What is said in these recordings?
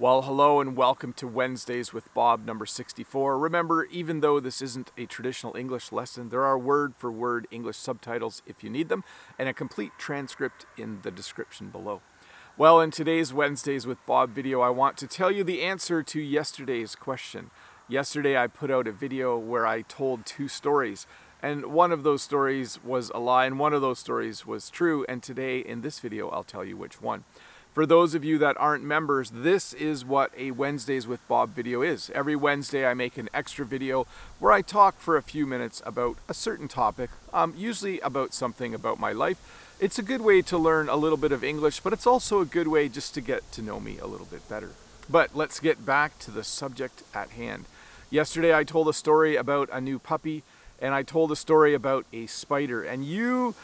Well, hello and welcome to Wednesdays with Bob, number 64. Remember, even though this isn't a traditional English lesson, there are word-for-word English subtitles if you need them, and a complete transcript in the description below. Well, in today's Wednesdays with Bob video, I want to tell you the answer to yesterday's question. Yesterday, I put out a video where I told two stories, and one of those stories was a lie, and one of those stories was true, and today, in this video, I'll tell you which one. For those of you that aren't members, this is what a Wednesdays with Bob video is. Every Wednesday I make an extra video where I talk for a few minutes about a certain topic, usually about something about my life. It's a good way to learn a little bit of English, but it's also a good way just to get to know me a little bit better. But let's get back to the subject at hand. Yesterday I told a story about a new puppy, and I told a story about a spider, and you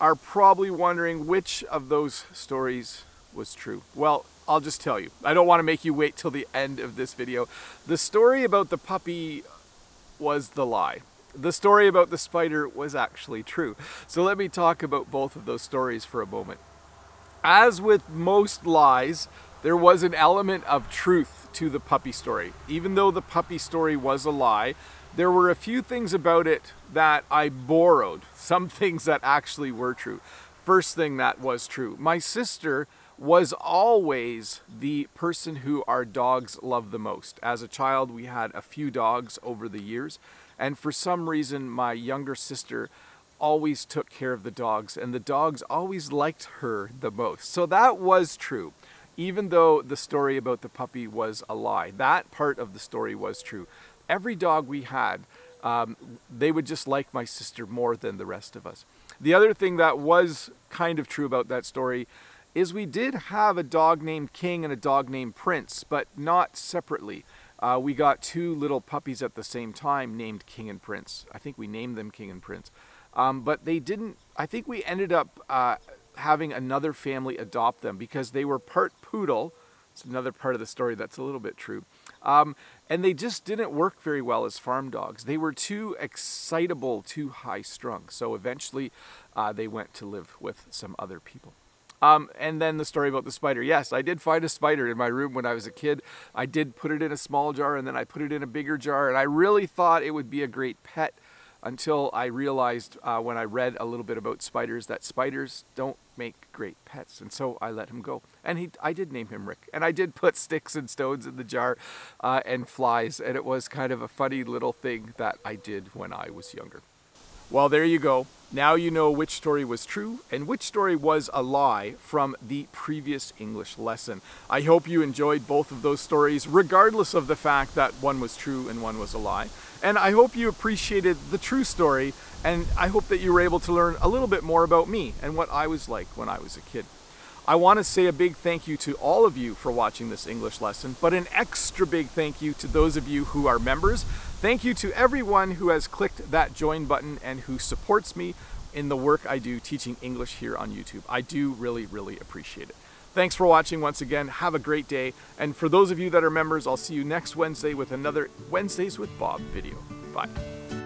are probably wondering which of those stories was true. Well, I'll just tell you. I don't want to make you wait till the end of this video. The story about the puppy was the lie. The story about the spider was actually true. So let me talk about both of those stories for a moment. As with most lies, there was an element of truth to the puppy story. Even though the puppy story was a lie, there were a few things about it that I borrowed, some things that actually were true. First thing that was true, my sister was always the person who our dogs loved the most. As a child, we had a few dogs over the years, and for some reason, my younger sister always took care of the dogs, and the dogs always liked her the most. So that was true, even though the story about the puppy was a lie. That part of the story was true. Every dog we had, they would just like my sister more than the rest of us. The other thing that was kind of true about that story is we did have a dog named King and a dog named Prince, but not separately. We got two little puppies at the same time named King and Prince. I think we named them King and Prince. But they didn't, I think we ended up having another family adopt them because they were part poodle. It's another part of the story that's a little bit true. And they just didn't work very well as farm dogs. They were too excitable, too high-strung. So eventually they went to live with some other people. And then the story about the spider. Yes, I did find a spider in my room when I was a kid. I did put it in a small jar and then I put it in a bigger jar, and I really thought it would be a great pet until I realized when I read a little bit about spiders that spiders don't make great pets, and so I let him go. And I did name him Rick, and I did put sticks and stones in the jar and flies, and it was kind of a funny little thing that I did when I was younger. Well, there you go. Now you know which story was true and which story was a lie from the previous English lesson. I hope you enjoyed both of those stories, regardless of the fact that one was true and one was a lie. And I hope you appreciated the true story, and I hope that you were able to learn a little bit more about me and what I was like when I was a kid. I want to say a big thank you to all of you for watching this English lesson, but an extra big thank you to those of you who are members. Thank you to everyone who has clicked that join button and who supports me in the work I do teaching English here on YouTube. I do really, really appreciate it. Thanks for watching once again. Have a great day. And for those of you that are members, I'll see you next Wednesday with another Wednesdays with Bob video. Bye.